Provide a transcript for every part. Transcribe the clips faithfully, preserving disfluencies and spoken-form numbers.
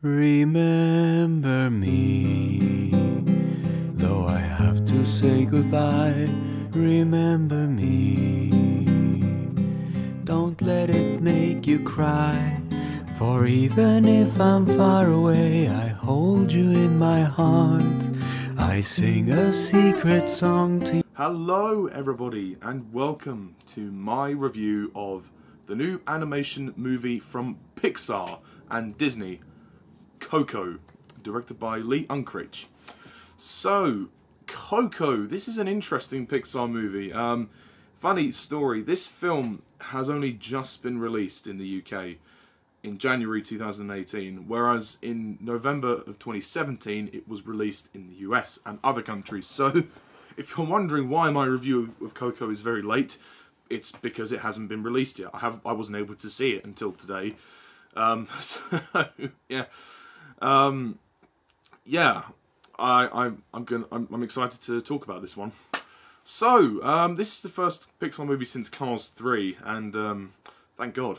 Remember me, though I have to say goodbye. Remember me, don't let it make you cry. For even if I'm far away, I hold you in my heart. I sing a secret song to you. Hello everybody and welcome to my review of the new animation movie from Pixar and Disney, Coco, directed by Lee Unkrich. So, Coco, this is an interesting Pixar movie. Um, funny story, this film has only just been released in the U K in January two thousand eighteen, whereas in November of twenty seventeen it was released in the U S and other countries. So, if you're wondering why my review of Coco is very late, it's because it hasn't been released yet. I have I wasn't able to see it until today. Um, so, yeah. Um, yeah, I, I, I'm gonna, I'm, I'm excited to talk about this one. So, um, this is the first Pixar movie since Cars three, and um, thank God.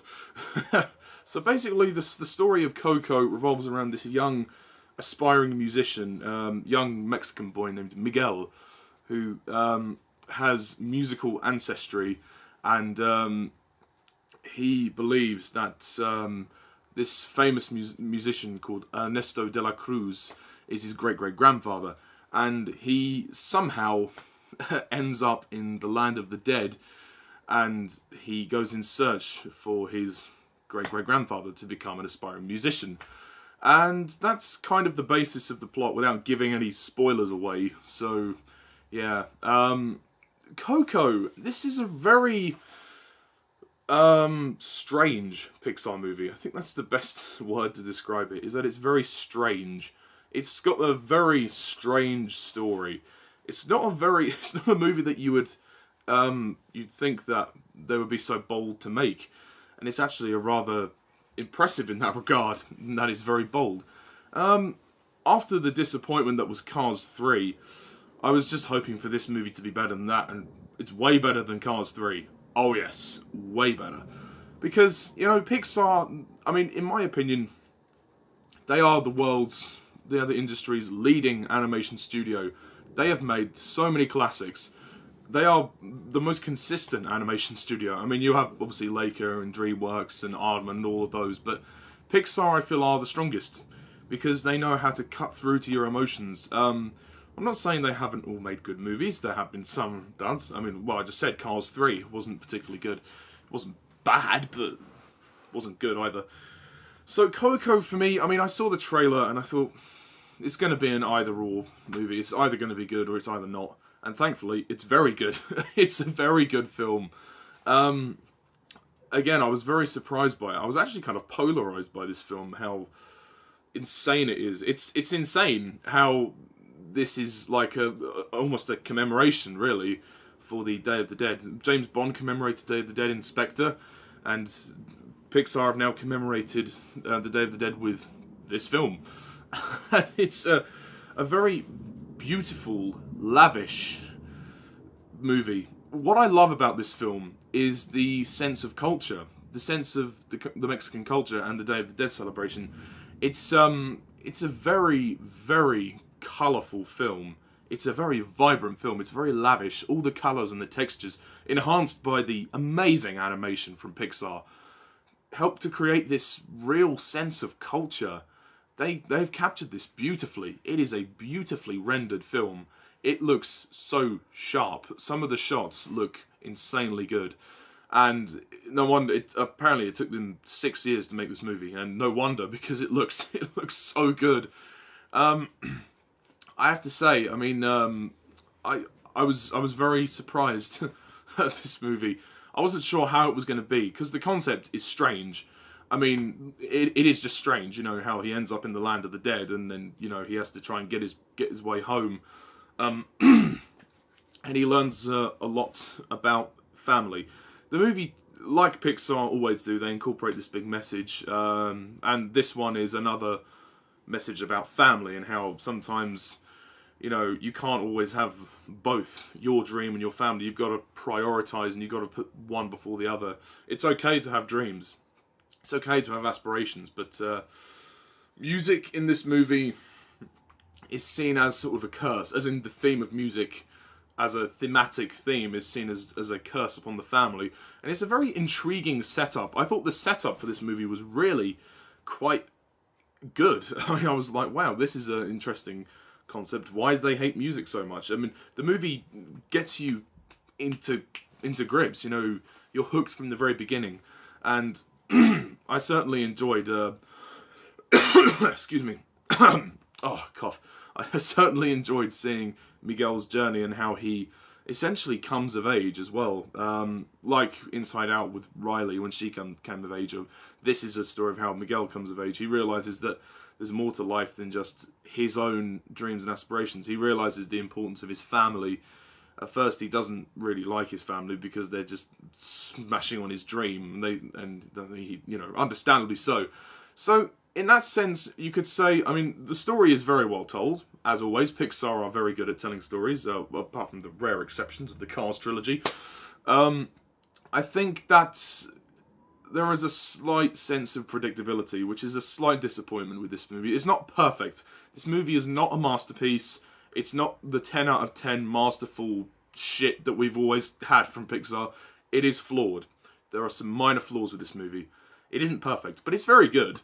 So basically, this, the story of Coco revolves around this young, aspiring musician, um, young Mexican boy named Miguel, who um, has musical ancestry, and um, he believes that um, this famous mu musician called Ernesto de la Cruz is his great-great-grandfather, and he somehow ends up in the land of the dead, and he goes in search for his great-great-grandfather to become an aspiring musician. And that's kind of the basis of the plot without giving any spoilers away, so yeah. Um, Coco, this is a very Um, strange Pixar movie. I think that's the best word to describe it, is that it's very strange. It's got a very strange story. It's not a very, it's not a movie that you would, um, you'd think that they would be so bold to make. And it's actually a rather impressive in that regard, and that is very bold. Um, after the disappointment that was Cars three, I was just hoping for this movie to be better than that, and it's way better than Cars three. Oh yes, way better. Because, you know, Pixar, I mean, in my opinion, they are the world's, the other industry's leading animation studio. They have made so many classics. They are the most consistent animation studio. I mean, you have, obviously, Laika and DreamWorks and Aardman and all of those, but Pixar, I feel, are the strongest because they know how to cut through to your emotions. Um, I'm not saying they haven't all made good movies. There have been some done. I mean, well, I just said Cars three wasn't particularly good. It wasn't bad, but wasn't good either. So Coco, for me, I mean, I saw the trailer and I thought, it's going to be an either-or movie. It's either going to be good or it's either not. And thankfully, it's very good. It's a very good film. Um, again, I was very surprised by it. I was actually kind of polarised by this film, how insane it is. It's, it's insane how this is like a almost a commemoration, really, for the Day of the Dead. James Bond commemorated Day of the Dead in Spectre, and Pixar have now commemorated uh, the Day of the Dead with this film. It's a, a very beautiful, lavish movie. What I love about this film is the sense of culture, the sense of the, the Mexican culture and the Day of the Dead celebration. It's um, it's a very, very colourful film. It's a very vibrant film. It's very lavish. All the colours and the textures, enhanced by the amazing animation from Pixar, help to create this real sense of culture. They, they've captured this beautifully. It is a beautifully rendered film. It looks so sharp. Some of the shots look insanely good. And no wonder, it, apparently it took them six years to make this movie, and no wonder, because it looks, it looks so good. Um... I have to say, I mean, um, I I was I was very surprised at this movie. I wasn't sure how it was going to be because the concept is strange. I mean, it it is just strange, you know, how he ends up in the land of the dead and then, you know, he has to try and get his get his way home, um, and he learns uh, a lot about family. The movie, like Pixar always do, they incorporate this big message, um, and this one is another message about family and how sometimes, you know, you can't always have both your dream and your family. You've got to prioritize and you've got to put one before the other. It's okay to have dreams. It's okay to have aspirations, but, uh, music in this movie is seen as sort of a curse, as in the theme of music as a thematic theme is seen as, as a curse upon the family. And it's a very intriguing setup. I thought the setup for this movie was really quite good. I mean, I was like, wow, this is an interesting concept. Why do they hate music so much? I mean, the movie gets you into into grips, you know, you're hooked from the very beginning. And I certainly enjoyed, uh, excuse me, oh, cough. I certainly enjoyed seeing Miguel's journey and how he essentially comes of age as well. Um, like Inside Out with Riley, when she come, came of age, this is a story of how Miguel comes of age. He realises that there's more to life than just his own dreams and aspirations. He realises the importance of his family. At first, he doesn't really like his family because they're just smashing on his dream, and they and he, you know, understandably so. So, in that sense, you could say, I mean, the story is very well told, as always. Pixar are very good at telling stories, uh, apart from the rare exceptions of the Cars trilogy. Um, I think that there is a slight sense of predictability, which is a slight disappointment with this movie. It's not perfect. This movie is not a masterpiece. It's not the ten out of ten masterful shit that we've always had from Pixar. It is flawed. There are some minor flaws with this movie. It isn't perfect, but it's very good.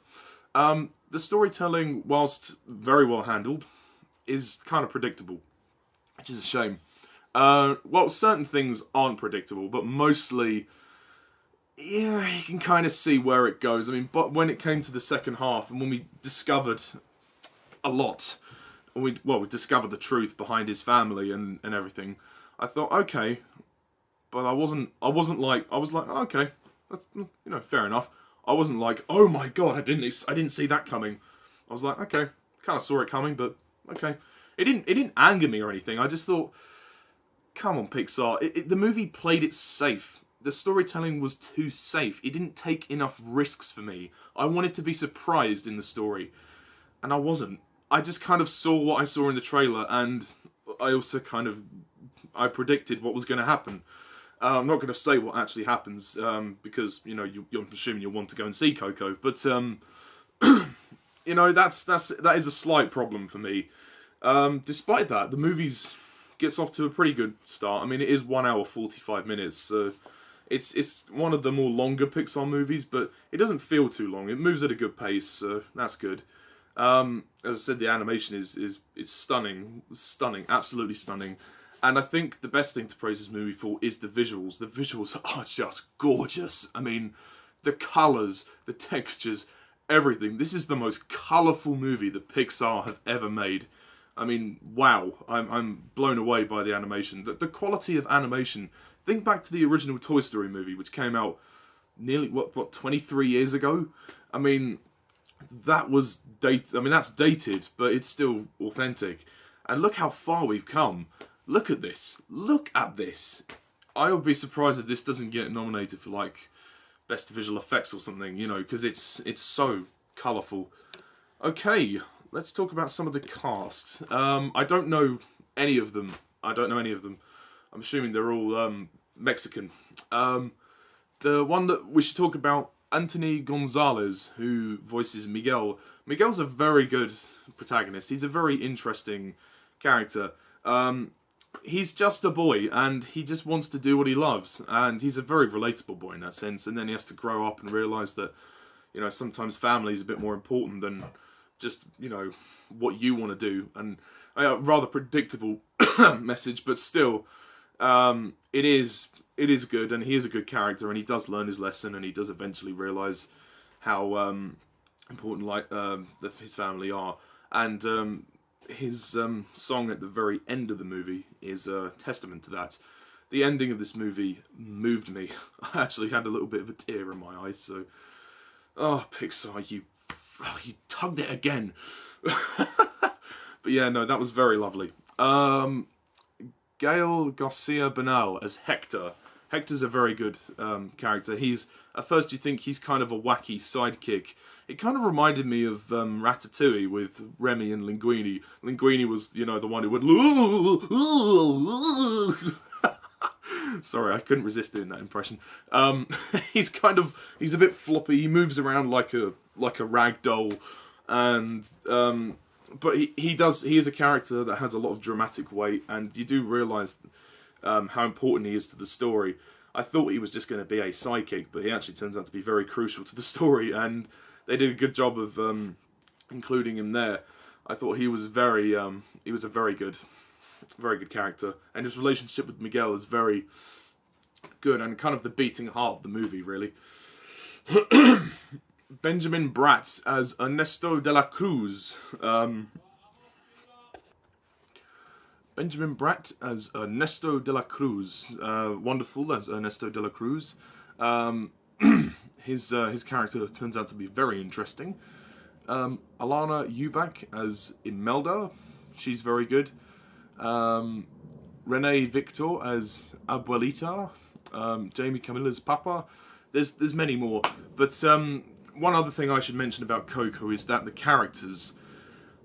Um, the storytelling, whilst very well handled, is kind of predictable, which is a shame. Uh, well, certain things aren't predictable, but mostly, yeah, you can kind of see where it goes. I mean, but when it came to the second half, and when we discovered a lot... We, well, we discovered the truth behind his family and, and everything. I thought, okay, but I wasn't, I wasn't like, I was like, oh, okay, that's, you know, fair enough. I wasn't like, oh my god, I didn't, I didn't see that coming. I was like, okay, kind of saw it coming, but okay. It didn't, it didn't anger me or anything. I just thought, come on, Pixar. It, it, the movie played it safe. The storytelling was too safe. It didn't take enough risks for me. I wanted to be surprised in the story, and I wasn't. I just kind of saw what I saw in the trailer, and I also kind of, I predicted what was going to happen. Uh, I'm not going to say what actually happens, um, because, you know, you, you're assuming you'll want to go and see Coco, but, um, you know, that's, that's, that is a slight problem for me. Um, despite that, the movie gets off to a pretty good start. I mean, it is one hour forty-five minutes, so it's, it's one of the more longer Pixar movies, but it doesn't feel too long. It moves at a good pace, so that's good. Um, as I said, the animation is, is, is stunning, stunning, absolutely stunning. And I think the best thing to praise this movie for is the visuals. The visuals are just gorgeous. I mean, the colours, the textures, everything. This is the most colourful movie that Pixar have ever made. I mean, wow, I'm, I'm blown away by the animation. The, the quality of animation, think back to the original Toy Story movie, which came out nearly, what, what twenty-three years ago? I mean... That was dated. I mean, that's dated, but it's still authentic. And look how far we've come. Look at this. Look at this. I would be surprised if this doesn't get nominated for like best visual effects or something, you know, because it's it's so colourful. Okay, let's talk about some of the cast. Um, I don't know any of them. I don't know any of them. I'm assuming they're all um, Mexican. Um, the one that we should talk about. Anthony Gonzalez, who voices Miguel. Miguel's a very good protagonist. He's a very interesting character. Um, he's just a boy, and he just wants to do what he loves. And he's a very relatable boy in that sense. And then he has to grow up and realise that, you know, sometimes family is a bit more important than just, you know, what you want to do. And a rather predictable message, but still, um, it is... It is good, and he is a good character, and he does learn his lesson, and he does eventually realise how um, important like um, the, his family are. And um, his um, song at the very end of the movie is a testament to that. The ending of this movie moved me. I actually had a little bit of a tear in my eye. So, oh Pixar, you oh, you tugged it again. But yeah, no, that was very lovely. Um, Gael García Bernal as Hector. Hector's a very good um, character. He's, at first you think he's kind of a wacky sidekick. It kind of reminded me of um, Ratatouille with Remy and Linguini. Linguini was, you know, the one who would... Sorry, I couldn't resist doing that impression. Um, he's kind of, he's a bit floppy. He moves around like a like a rag doll. and um, but he, he does he is a character that has a lot of dramatic weight, and you do realise um, how important he is to the story. I thought he was just going to be a sidekick, but he actually turns out to be very crucial to the story, and they did a good job of um, including him there. I thought he was very um, he was a very good, very good character, and his relationship with Miguel is very good and kind of the beating heart of the movie, really. Benjamin Bratt as Ernesto de la Cruz. Um, Benjamin Bratt as Ernesto de la Cruz. Uh, wonderful as Ernesto de la Cruz. Um, his uh, his character turns out to be very interesting. Um, Alana Ubach as Imelda. She's very good. Um, Renee Victor as Abuelita. Um, Jamie Camilla's Papa. There's there's many more, but um, one other thing I should mention about Coco is that the characters,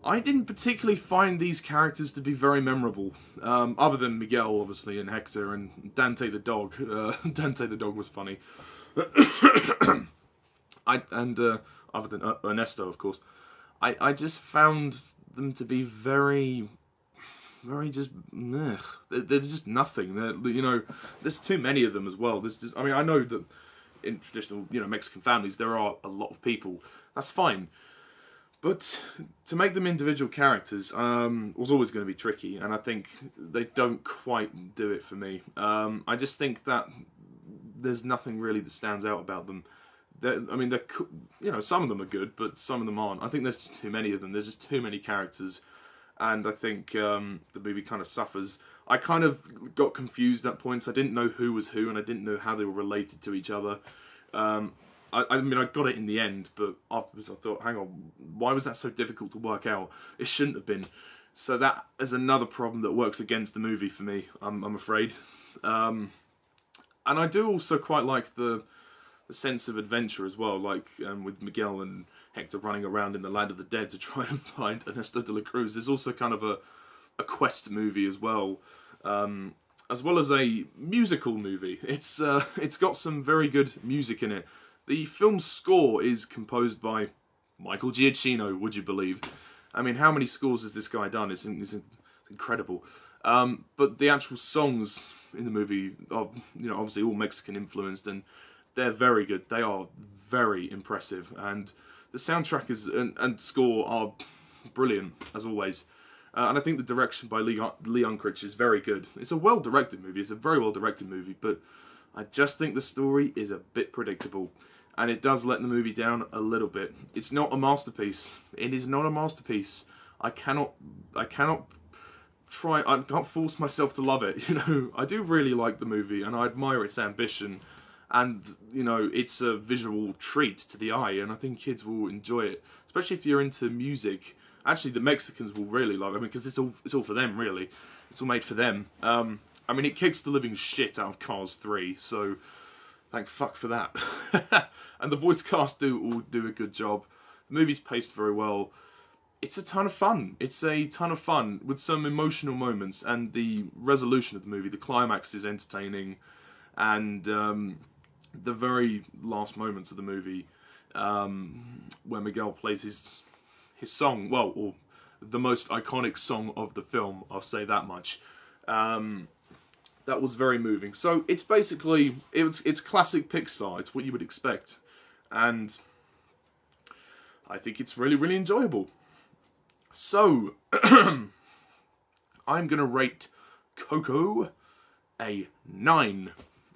I didn't particularly find these characters to be very memorable, um, other than Miguel obviously and Hector and Dante the dog. Uh, Dante the dog was funny, I and uh, other than uh, Ernesto of course. I I just found them to be very. Very just, meh. There's just nothing. They're, you know, there's too many of them as well. There's just, I mean, I know that in traditional, you know, Mexican families, there are a lot of people. That's fine, but to make them individual characters um, was always going to be tricky, and I think they don't quite do it for me. Um, I just think that there's nothing really that stands out about them. They're, I mean, they're, you know, some of them are good, but some of them aren't. I think there's just too many of them. There's just too many characters. And I think um, the movie kind of suffers. I kind of got confused at points. I didn't know who was who, and I didn't know how they were related to each other. Um, I, I mean, I got it in the end, but afterwards I thought, hang on, why was that so difficult to work out? It shouldn't have been. So that is another problem that works against the movie for me, I'm, I'm afraid. Um, and I do also quite like the, the sense of adventure as well, like um, with Miguel and Hector running around in the land of the dead to try and find Ernesto de la Cruz. There's also kind of a, a quest movie as well, um, as well as a musical movie. It's uh, it's got some very good music in it. The film's score is composed by Michael Giacchino. Would you believe? I mean, how many scores has this guy done? It's, it's incredible. Um, but the actual songs in the movie are, you know, obviously all Mexican influenced, and they're very good. They are very impressive, and the soundtrack is, and, and score are brilliant, as always. Uh, and I think the direction by Lee, Lee Unkrich is very good. It's a well-directed movie. It's a very well-directed movie. But I just think the story is a bit predictable. And it does let the movie down a little bit. It's not a masterpiece. It is not a masterpiece. I cannot... I cannot try... I can't force myself to love it, you know. I do really like the movie, and I admire its ambition. And, you know, it's a visual treat to the eye, and I think kids will enjoy it. Especially if you're into music. Actually, the Mexicans will really love it, I mean, because it's all, it's all for them, really. It's all made for them. Um, I mean, it kicks the living shit out of Cars three, so thank fuck for that. And the voice cast do all do a good job. The movie's paced very well. It's a ton of fun. It's a ton of fun, with some emotional moments, and the resolution of the movie, the climax is entertaining, and... Um, the very last moments of the movie, um, where Miguel plays his his song, well, or the most iconic song of the film, I'll say that much. Um, that was very moving. So it's basically, it's, it's classic Pixar, it's what you would expect. And I think it's really, really enjoyable. So, I'm going to rate Coco a nine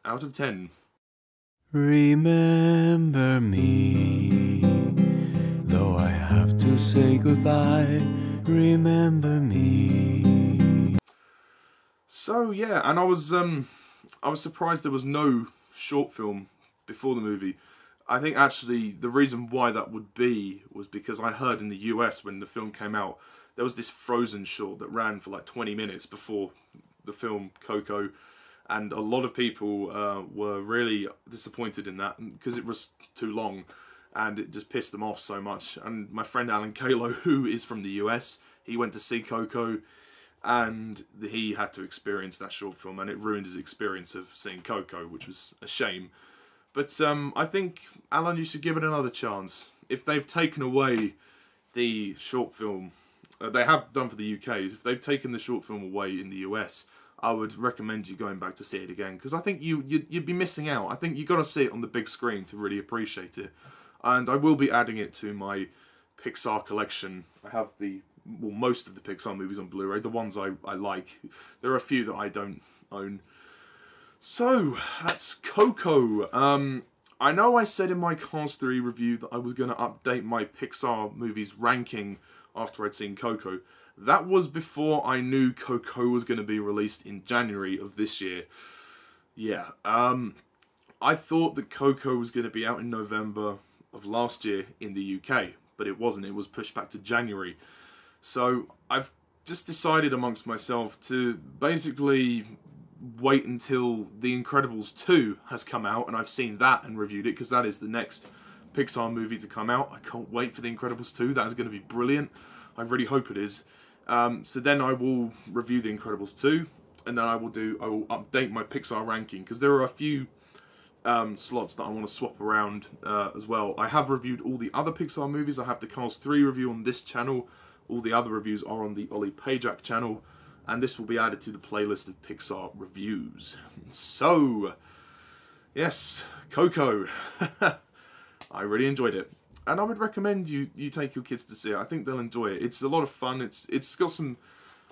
out of ten. Remember me, though I have to say goodbye, remember me. So yeah, and I was um I was surprised there was no short film before the movie. I think actually the reason why that would be was because I heard in the U S when the film came out, there was this Frozen short that ran for like twenty minutes before the film Coco. And a lot of people uh, were really disappointed in that because it was too long and it just pissed them off so much. And my friend Alan Kahlo, who is from the U S, he went to see Coco and he had to experience that short film, and it ruined his experience of seeing Coco, which was a shame. But um, I think, Alan, you should give it another chance. If they've taken away the short film, uh, they have done for the U K, if they've taken the short film away in the U S, I would recommend you going back to see it again, because I think you, you'd, you'd be missing out. I think you've got to see it on the big screen to really appreciate it. And I will be adding it to my Pixar collection. I have the well, most of the Pixar movies on Blu-ray, the ones I, I like. There are a few that I don't own. So, that's Coco. Um, I know I said in my Cars three review that I was going to update my Pixar movies ranking after I'd seen Coco. That was before I knew Coco was going to be released in January of this year. Yeah, um, I thought that Coco was going to be out in November of last year in the U K, but it wasn't. It was pushed back to January. So I've just decided amongst myself to basically wait until The Incredibles two has come out and I've seen that and reviewed it, because that is the next Pixar movie to come out. I can't wait for The Incredibles two. That is going to be brilliant. I really hope it is. Um, so then I will review The Incredibles two, and then I will do I will update my Pixar ranking, because there are a few um, slots that I want to swap around uh, as well. I have reviewed all the other Pixar movies. I have the Cars three review on this channel. All the other reviews are on the Ollie Pajak channel, and this will be added to the playlist of Pixar reviews. So, yes, Coco. I really enjoyed it. And I would recommend you you take your kids to see it. I think they'll enjoy it. It's a lot of fun. It's it's got some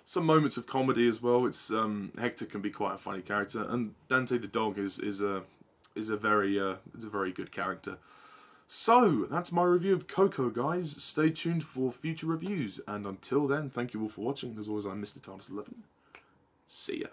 some moments of comedy as well. It's um, Hector can be quite a funny character, and Dante the dog is is a is a very uh, is a very good character. So that's my review of Coco, guys. Stay tuned for future reviews, and until then, thank you all for watching. As always, I'm Mister Tardis eleven. See ya.